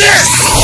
there!